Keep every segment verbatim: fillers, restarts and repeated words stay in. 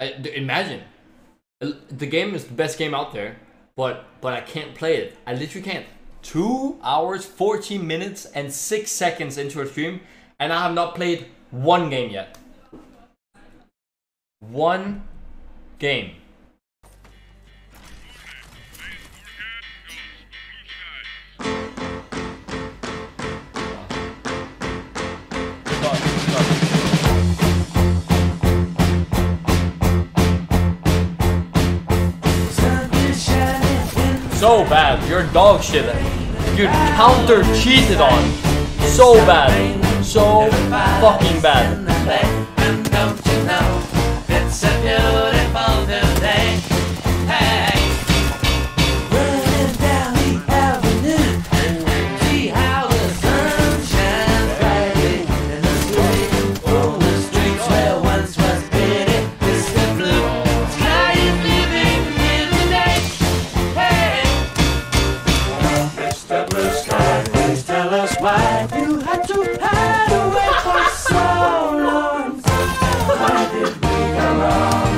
I, imagine. The game is the best game out there, but but I can't play it. I literally can't. two hours, fourteen minutes, and six seconds into a stream, and I have not played one game yet. One game. So bad, you're dog shit. Dude, counter cheated on. So bad. So fucking bad. And don't you know, it's a beautiful new day. Hey. Running down the avenue. See how the sun shines brightly. In the street, on the streets where once was bitter, Mister Blue Sky is living in the day. Hey. Mister Blue Sky, please tell us why you had to hide away for so long. Why did we go wrong?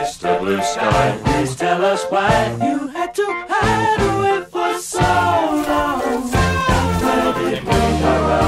Mister Blue Sky, please tell us why you had to hide away for so long. Why did we go wrong?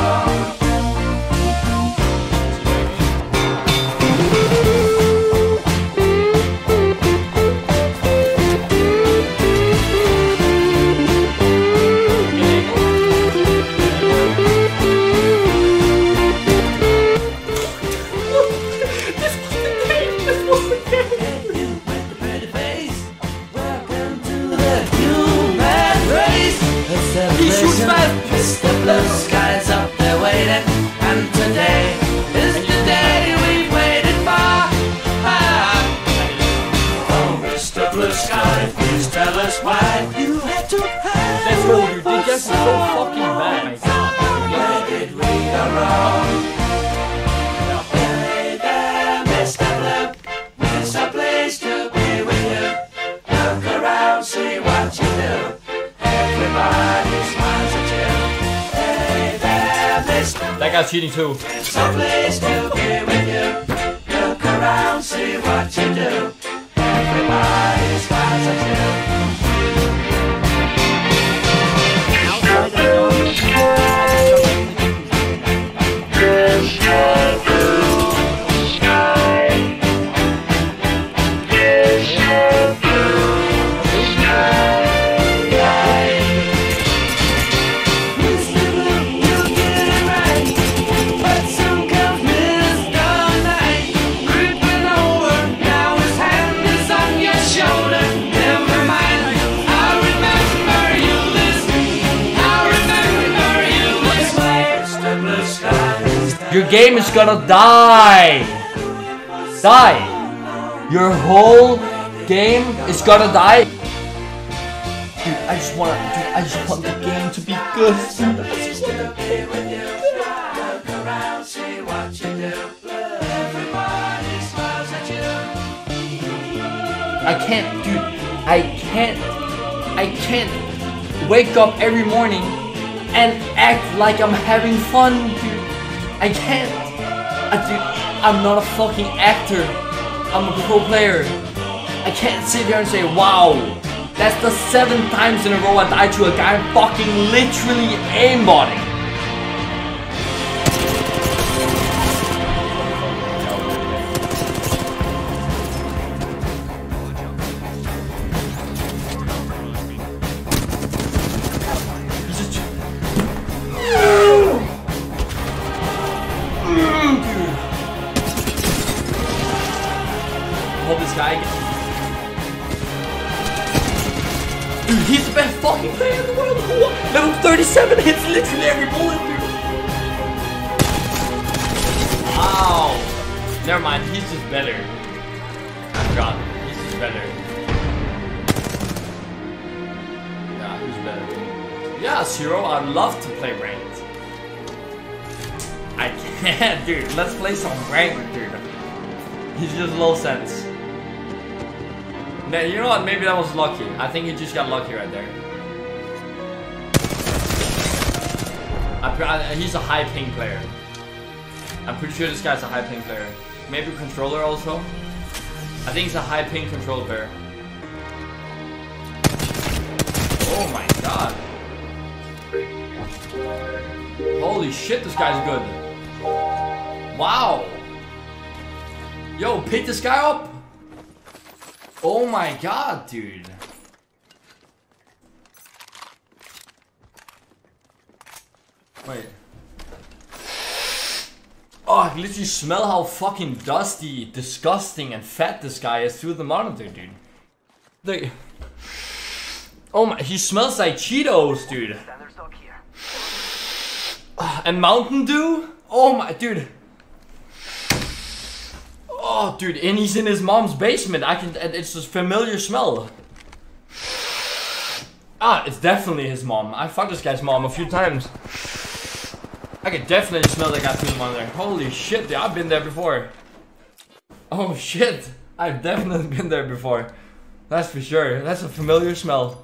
That guy's cheating too. It's a place to be with you. Look around, see what you do. Everybody's finds a Your game is gonna die! Die! Your whole game is gonna die! Dude, I just wanna- dude, I just want the game to be good! I can't, dude, I can't, I can't wake up every morning and act like I'm having fun, dude! I can't! I, dude, I'm not a fucking actor. I'm a pro player. I can't sit here and say, wow, that's the seven times in a row I died to a guy fucking literally aimbotting. thirty-seven hits literally every bullet, dude. Wow. Never mind, he's just better. I forgot. He's just better. Yeah, he's better. Yeah, Zero, I'd love to play ranked. I can't, dude. Let's play some ranked, dude. He's just low sense. Now, you know what? Maybe that was lucky. I think he just got lucky right there. He's a high ping player. I'm pretty sure this guy's a high ping player. Maybe controller also. I think it's a high ping control bear. Oh my god. Holy shit, this guy's good. Wow. Yo, pick this guy up. Oh my god, dude. Wait. Oh, I can literally smell how fucking dusty, disgusting, and fat this guy is through the monitor, dude. They... Oh my, he smells like Cheetos, dude. And Mountain Dew? Oh my, dude. Oh, dude, and he's in his mom's basement. I can, it's a familiar smell. Ah, it's definitely his mom. I fucked this guy's mom a few times. I could definitely smell that guy through the monitor. Holy shit, dude, I've been there before. Oh shit, I've definitely been there before. That's for sure, that's a familiar smell.